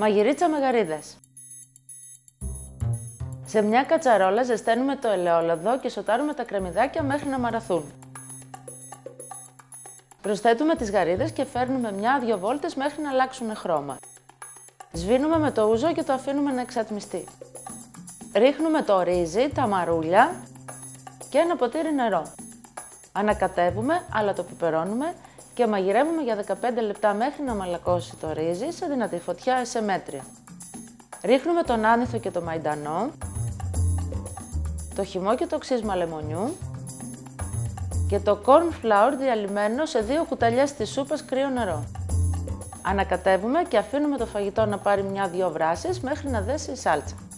Μαγειρίτσα με γαρίδες. Σε μια κατσαρόλα ζεσταίνουμε το ελαιόλαδο και σοτάρουμε τα κρεμμυδάκια μέχρι να μαραθούν. Προσθέτουμε τις γαρίδες και φέρνουμε 1-2 βόλτες μέχρι να αλλάξουν χρώμα. Σβήνουμε με το ούζο και το αφήνουμε να εξατμιστεί. Ρίχνουμε το ρύζι, τα μαρούλια και ένα ποτήρι νερό. Ανακατεύουμε, αλλά το πιπερώνουμε και μαγειρεύουμε για 15 λεπτά μέχρι να μαλακώσει το ρύζι σε δυνατή φωτιά σε μέτρια. Ρίχνουμε τον άνηθο και το μαϊντανό, το χυμό και το ξύσμα λεμονιού και το corn flour διαλυμένο σε 2 κουταλιές της σούπας κρύο νερό. Ανακατεύουμε και αφήνουμε το φαγητό να πάρει 1-2 βράσεις μέχρι να δέσει η σάλτσα.